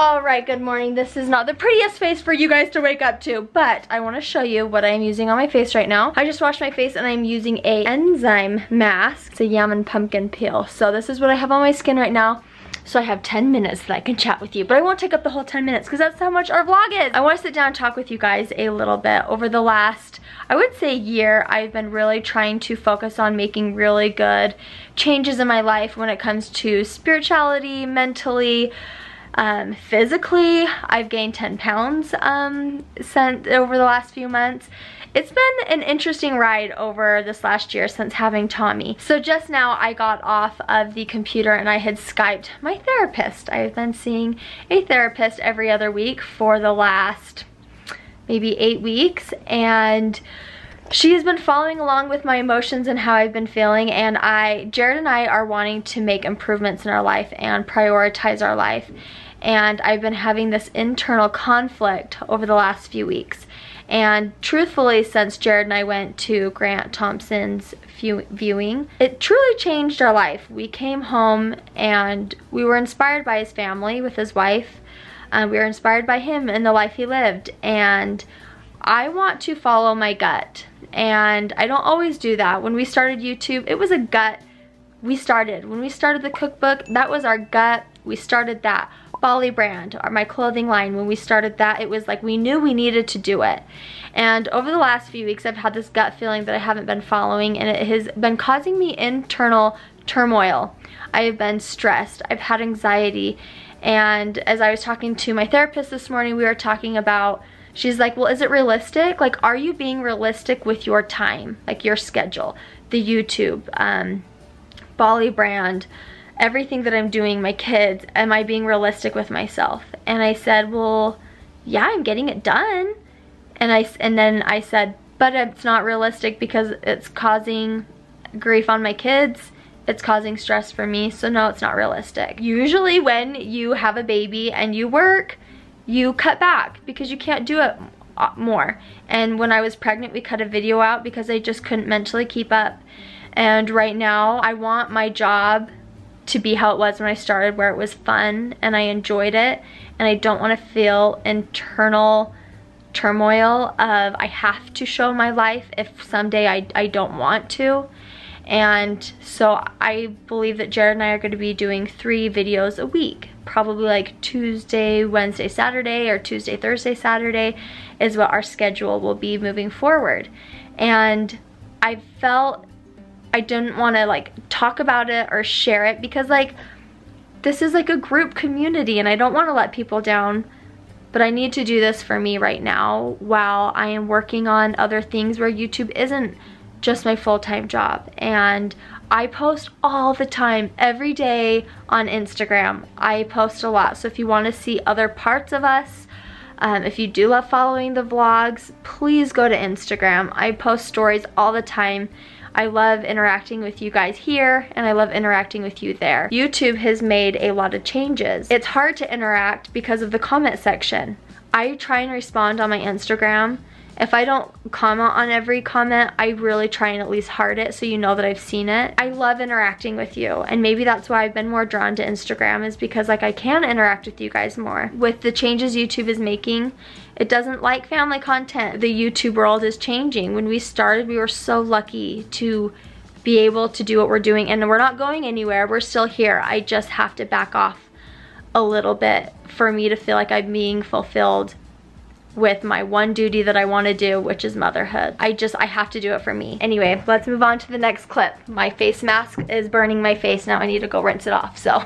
Alright, good morning. This is not the prettiest face for you guys to wake up to, but I want to show you what I'm using on my face right now. I just washed my face and I'm using an enzyme mask. It's a yam and pumpkin peel. So this is what I have on my skin right now. So I have 10 minutes that I can chat with you, but I won't take up the whole 10 minutes because that's how much our vlog is. I want to sit down and talk with you guys a little bit. Over the last, I would say, year, I've been really trying to focus on making really good changes in my life when it comes to spirituality, mentally, physically. I've gained 10 pounds over the last few months. It's been an interesting ride over this last year since having Tommy. So just now I got off of the computer and I had Skyped my therapist. I've been seeing a therapist every other week for the last maybe 8 weeks, and she has been following along with my emotions and how I've been feeling, and Jared and I are wanting to make improvements in our life and prioritize our life. And I've been having this internal conflict over the last few weeks. And truthfully, since Jared and I went to Grant Thompson's viewing, it truly changed our life. We came home and we were inspired by his family with his wife. We were inspired by him and the life he lived. And I want to follow my gut. And I don't always do that. When we started YouTube, it was a gut. We started. When we started the cookbook, that was our gut. We started that. Bali brand, or my clothing line, when we started that, it was like we knew we needed to do it. And over the last few weeks, I've had this gut feeling that I haven't been following, and it has been causing me internal turmoil. I have been stressed, I've had anxiety, and as I was talking to my therapist this morning, we were talking about, she's like, well, is it realistic? Like, are you being realistic with your time, like your schedule, the YouTube, Bali brand, everything that I'm doing, my kids, am I being realistic with myself? And I said, well, yeah, I'm getting it done. And then I said, but it's not realistic because it's causing grief on my kids. It's causing stress for me. So no, it's not realistic. Usually when you have a baby and you work, you cut back because you can't do it more. And when I was pregnant, we cut a video out because I just couldn't mentally keep up. And right now I want my job to be how it was when I started, where it was fun and I enjoyed it, and I don't want to feel internal turmoil of I have to show my life if someday I don't want to. And so I believe that Jared and I are going to be doing 3 videos a week, probably like Tuesday, Wednesday, Saturday, or Tuesday, Thursday, Saturday is what our schedule will be moving forward. And I felt I didn't want to like talk about it or share it because like this is like a group community and I don't want to let people down, but I need to do this for me right now while I am working on other things where YouTube isn't just my full-time job. And I post all the time, every day on Instagram. I post a lot, so if you want to see other parts of us, if you do love following the vlogs, please go to Instagram. I post stories all the time. I love interacting with you guys here, and I love interacting with you there. YouTube has made a lot of changes. It's hard to interact because of the comment section. I try and respond on my Instagram. If I don't comment on every comment, I really try and at least heart it so you know that I've seen it. I love interacting with you, and maybe that's why I've been more drawn to Instagram, is because like I can interact with you guys more. With the changes YouTube is making, it doesn't like family content. The YouTube world is changing. When we started, we were so lucky to be able to do what we're doing, and we're not going anywhere. We're still here. I just have to back off a little bit for me to feel like I'm being fulfilled with my one duty that I want to do, which is motherhood. I have to do it for me. Anyway, let's move on to the next clip. My face mask is burning my face now. I need to go rinse it off, so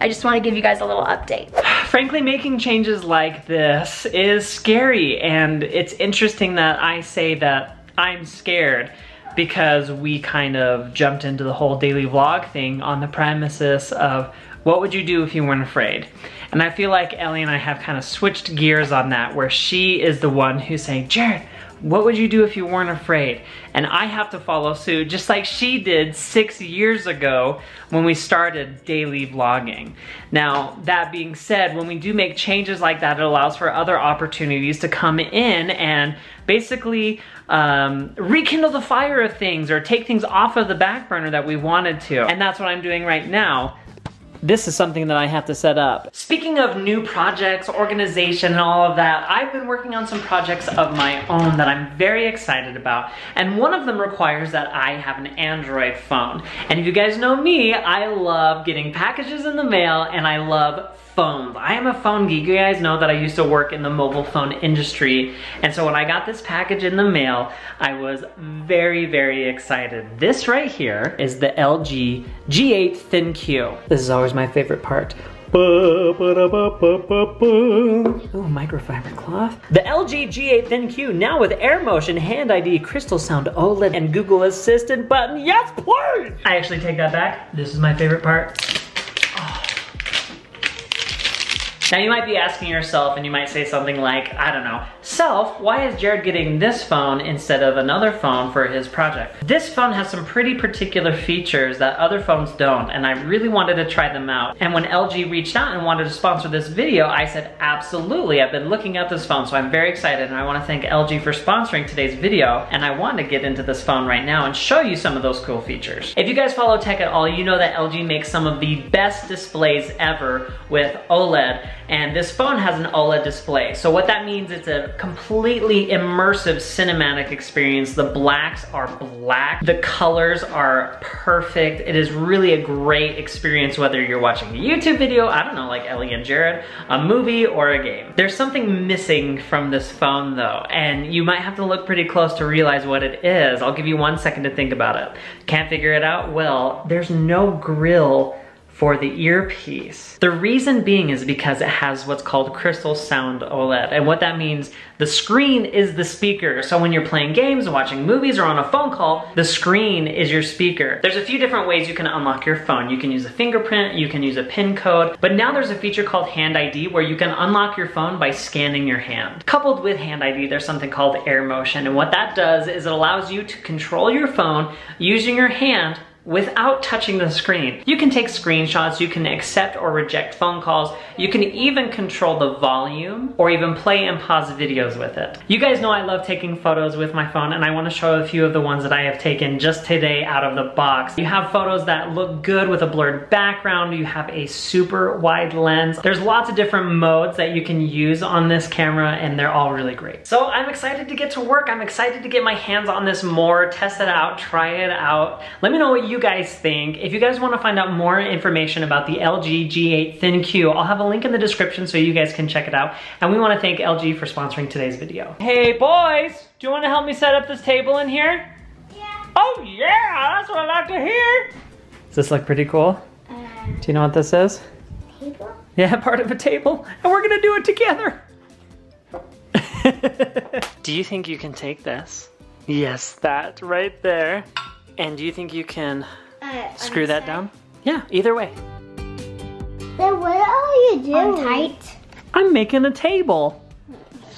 I just want to give you guys a little update. Frankly, making changes like this is scary, and it's interesting that I say that I'm scared because we kind of jumped into the whole daily vlog thing on the premises of what would you do if you weren't afraid? And I feel like Ellie and I have kind of switched gears on that, where she is the one who's saying, Jared, what would you do if you weren't afraid? And I have to follow suit, just like she did 6 years ago when we started daily vlogging. Now, that being said, when we do make changes like that, it allows for other opportunities to come in and basically rekindle the fire of things or take things off of the back burner that we wanted to. And that's what I'm doing right now. this is something that I have to set up. Speaking of new projects, organization, and all of that, I've been working on some projects of my own that I'm very excited about, and one of them requires that I have an Android phone. And if you guys know me, I love getting packages in the mail, and I love phones. I am a phone geek. You guys know that I used to work in the mobile phone industry, and so when I got this package in the mail, I was very, very excited. This right here is the LG G8 ThinQ. This is always my favorite part. Oh, microfiber cloth. The LG G8 ThinQ, now with Air Motion, Hand ID, Crystal Sound OLED, and Google Assistant button. Yes, please! I actually take that back. This is my favorite part. Now you might be asking yourself, and you might say something like, I don't know, self, why is Jared getting this phone instead of another phone for his project? This phone has some pretty particular features that other phones don't, and I really wanted to try them out. And when LG reached out and wanted to sponsor this video, I said, absolutely, I've been looking at this phone, so I'm very excited, and I wanna thank LG for sponsoring today's video, and I wanna get into this phone right now and show you some of those cool features. If you guys follow tech at all, you know that LG makes some of the best displays ever with OLED. And this phone has an OLED display. So what that means, it's a completely immersive cinematic experience. The blacks are black. The colors are perfect. It is really a great experience, whether you're watching a YouTube video, I don't know, like Ellie and Jared, a movie, or a game. There's something missing from this phone though, and you might have to look pretty close to realize what it is. I'll give you 1 second to think about it. Can't figure it out? Well, there's no grill for the earpiece. The reason being is because it has what's called Crystal Sound OLED, and what that means, the screen is the speaker. So when you're playing games, watching movies, or on a phone call, the screen is your speaker. There's a few different ways you can unlock your phone. You can use a fingerprint, you can use a PIN code, but now there's a feature called Hand ID where you can unlock your phone by scanning your hand. Coupled with Hand ID, there's something called Air Motion, and what that does is it allows you to control your phone using your hand without touching the screen. You can take screenshots, you can accept or reject phone calls, you can even control the volume or even play and pause videos with it. You guys know I love taking photos with my phone, and I wanna show a few of the ones that I have taken just today out of the box. You have photos that look good with a blurred background, you have a super wide lens. There's lots of different modes that you can use on this camera, and they're all really great. So I'm excited to get to work, I'm excited to get my hands on this more, test it out, try it out. Let me know what you guys think. If you guys want to find out more information about the LG G8 ThinQ, I'll have a link in the description so you guys can check it out. And we want to thank LG for sponsoring today's video. Hey boys, do you want to help me set up this table in here? Yeah. Oh yeah, that's what I like to hear. Does this look pretty cool? Do you know what this is? Table? Yeah, part of a table. And we're gonna do it together. Do you think you can take this? Yes, that right there. And do you think you can screw that down? Yeah, either way. Then what are you doing? Tight. I'm making a table.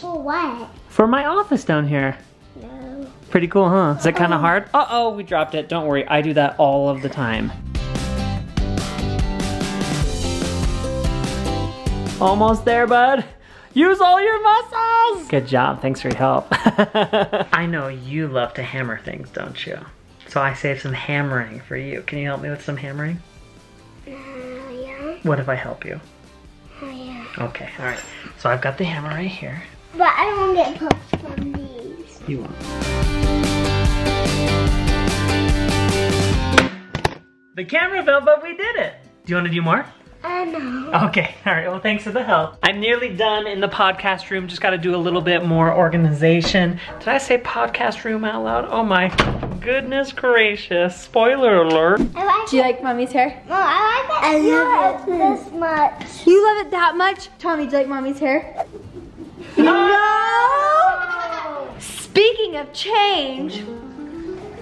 For what? For my office down here. No. Pretty cool, huh? Is that kind of hard? Uh-oh, we dropped it. Don't worry, I do that all of the time. Almost there, bud. Use all your muscles. Good job, thanks for your help. I know you love to hammer things, don't you? So I saved some hammering for you. Can you help me with some hammering? Yeah. What if I help you? Oh, yeah. Okay, all right. So I've got the hammer right here. But I don't want to get poked from these. You won't. The camera fell, but we did it. Do you want to do more? No. Okay, all right, well thanks for the help. I'm nearly done in the podcast room, just gotta do a little bit more organization. Did I say podcast room out loud? Oh my goodness gracious, spoiler alert. Do you like mommy's hair? No, I like it not this much. You love it that much? Tommy, do you like mommy's hair? No! Speaking of change,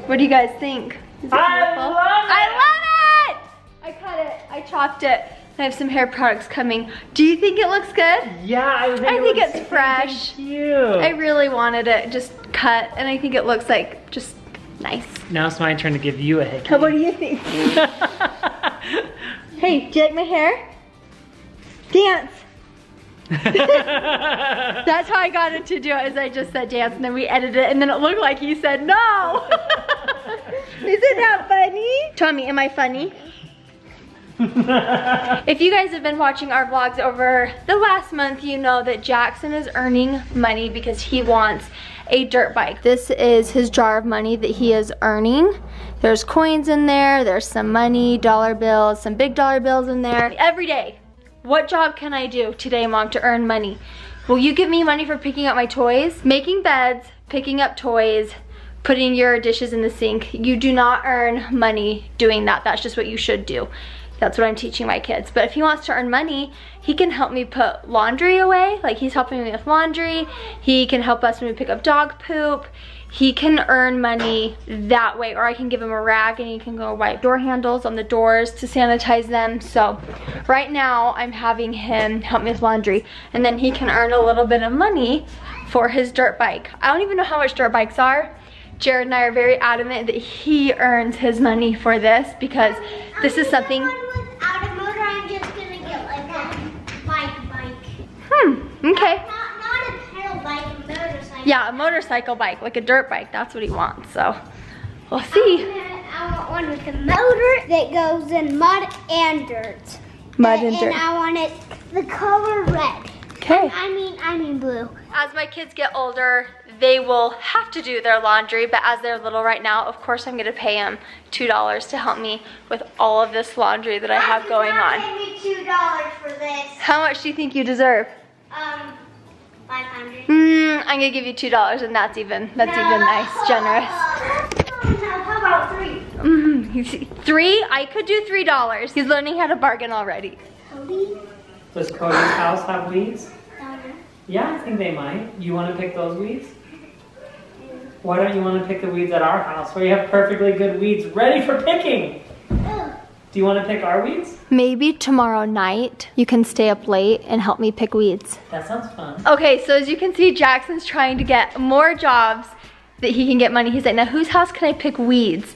what do you guys think? Is it beautiful? I love it! I cut it, I chopped it. I have some hair products coming. Do you think it looks good? Yeah, I think it's fresh. Cute. I really wanted it just cut, and I think it looks like just nice. Now it's my turn to give you a hickey. What do you think? Hey, do you like my hair? Dance. That's how I got it to do it, is I just said dance, and then we edited it, and then it looked like he said no. Isn't that funny? Tommy, am I funny? If you guys have been watching our vlogs over the last month, you know that Jackson is earning money because he wants a dirt bike. This is his jar of money that he is earning. There's coins in there, there's some money, dollar bills, some big dollar bills in there. Every day, what job can I do today, Mom, to earn money? Will you give me money for picking up my toys? Making beds, picking up toys, putting your dishes in the sink. You do not earn money doing that. That's just what you should do. That's what I'm teaching my kids. But if he wants to earn money, he can help me put laundry away. Like, he's helping me with laundry. He can help us when we pick up dog poop. He can earn money that way, or I can give him a rag and he can go wipe door handles on the doors to sanitize them. So right now I'm having him help me with laundry, and then he can earn a little bit of money for his dirt bike. I don't even know how much dirt bikes are. Jared and I are very adamant that he earns his money for this, because this is something. Out of motor, I'm just gonna get like a bike. Okay. Not a pedal bike, a motorcycle. Yeah, a motorcycle bike, like a dirt bike. That's what he wants. So we'll see. I want one with a motor that goes in mud and dirt. Mud and dirt. And I want it the color red. Okay. I mean blue. As my kids get older, they will have to do their laundry, but as they're little right now, of course I'm gonna pay them $2 to help me with all of this laundry that I have going on. Pay me $2 for this. How much do you think you deserve? 500. I'm gonna give you $2, and that's even nice, generous. No, how about $3? $3? I could do $3. He's learning how to bargain already. Does Cody's house have weeds? Yeah, I think they might. You want to pick those weeds? Why don't you want to pick the weeds at our house where you have perfectly good weeds ready for picking? Do you want to pick our weeds? Maybe tomorrow night you can stay up late and help me pick weeds. That sounds fun. Okay, so as you can see, Jackson's trying to get more jobs that he can get money. He's like, now whose house can I pick weeds?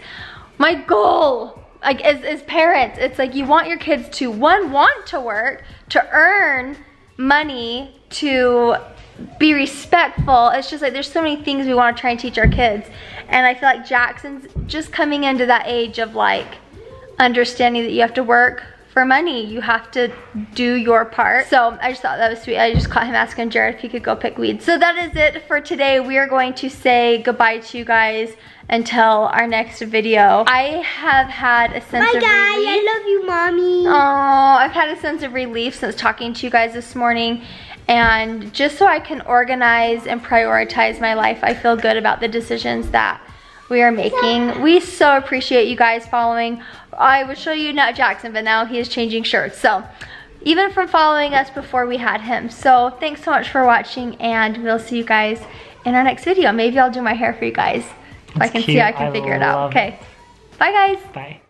My goal, like as parents, it's like you want your kids to, one, want to work, to earn money, to be respectful. It's just like there's so many things we want to try and teach our kids, and I feel like Jackson's just coming into that age of like understanding that you have to work for money, you have to do your part. So I just thought that was sweet. I just caught him asking Jared if he could go pick weeds. So that is it for today. We are going to say goodbye to you guys until our next video. I have had a sense of relief. I love you, Mommy. Oh, I've had a sense of relief since talking to you guys this morning. And just so I can organize and prioritize my life, I feel good about the decisions that we are making. We so appreciate you guys following. I would show you not Jackson, but now he is changing shirts. So even from following us before we had him. So thanks so much for watching, and we'll see you guys in our next video. Maybe I'll do my hair for you guys. If I can figure it out. Okay. Bye guys. Bye.